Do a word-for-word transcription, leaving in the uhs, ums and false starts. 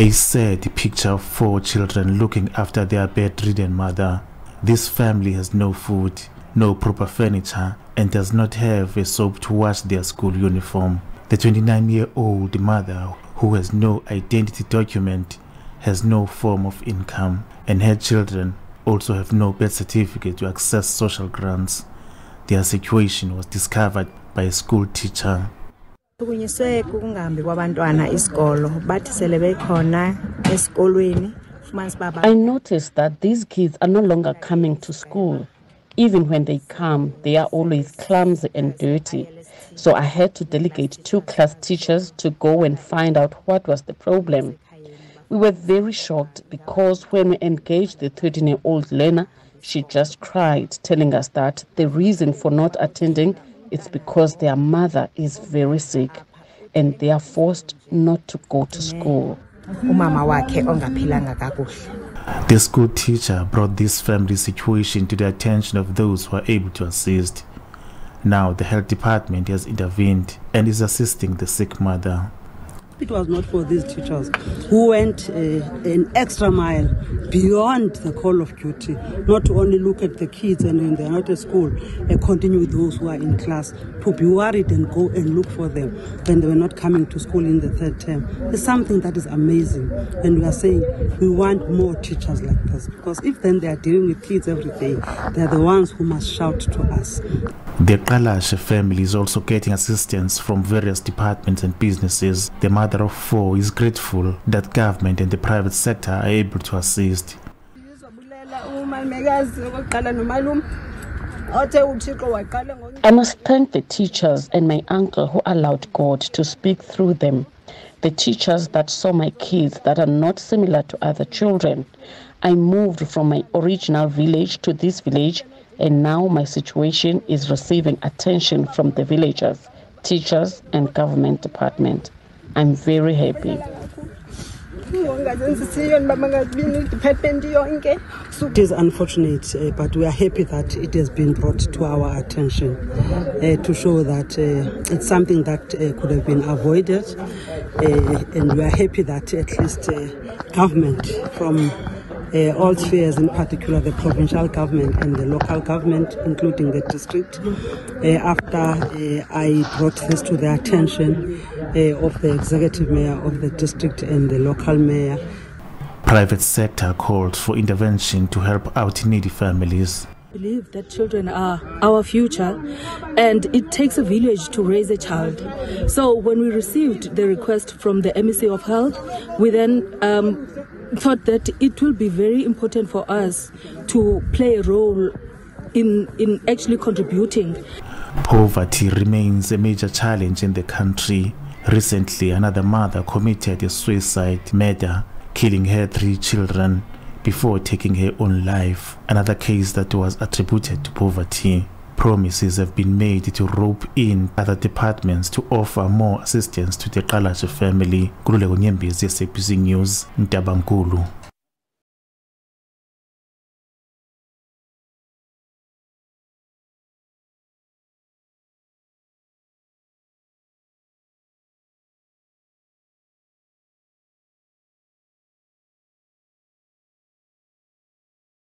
A sad picture of four children looking after their bedridden mother. This family has no food, no proper furniture, and does not have a soap to wash their school uniform. The twenty-nine-year-old mother, who has no identity document, has no form of income, and her children also have no birth certificate to access social grants. Their situation was discovered by a school teacher. I noticed that these kids are no longer coming to school. Even when they come, they are always clumsy and dirty. So I had to delegate two class teachers to go and find out what was the problem. We were very shocked because when we engaged the thirteen-year-old learner, she just cried, telling us that the reason for not attending is because their mother is very sick and they are forced not to go to school. The school teacher brought this family situation to the attention of those who are able to assist. Now the health department has intervened and is assisting the sick mother. It was not for these teachers who went uh, an extra mile beyond the call of duty, not to only look at the kids and when they're not at school, and continue with those who are in class, to be worried and go and look for them when they were not coming to school in the third term. It's something that is amazing, and we are saying we want more teachers like this, because if then they are dealing with kids every day, they are the ones who must shout to us. The Kalasha family is also getting assistance from various departments and businesses. The mother of four is grateful that government and the private sector are able to assist. I must thank the teachers and my uncle who allowed God to speak through them. The teachers that saw my kids that are not similar to other children. I moved from my original village to this village, and now my situation is receiving attention from the villagers, teachers, and government department. I'm very happy. It is unfortunate, uh, but we are happy that it has been brought to our attention uh, to show that uh, it's something that uh, could have been avoided. Uh, and we are happy that at least uh, government from Uh, all spheres, in particular the provincial government and the local government, including the district. Uh, after uh, I brought this to the attention uh, of the executive mayor of the district and the local mayor. Private sector called for intervention to help out needy families. I believe that children are our future, and it takes a village to raise a child. So when we received the request from the M E C of Health, we then um, thought that it will be very important for us to play a role in, in actually contributing. Poverty remains a major challenge in the country. Recently, another mother committed a suicide murder, killing her three children before taking her own life, another case that was attributed to poverty. Promises have been made to rope in other departments to offer more assistance to the Kalasha family. Nkululeko Nyembezi, S A B C News, Ntabankulu.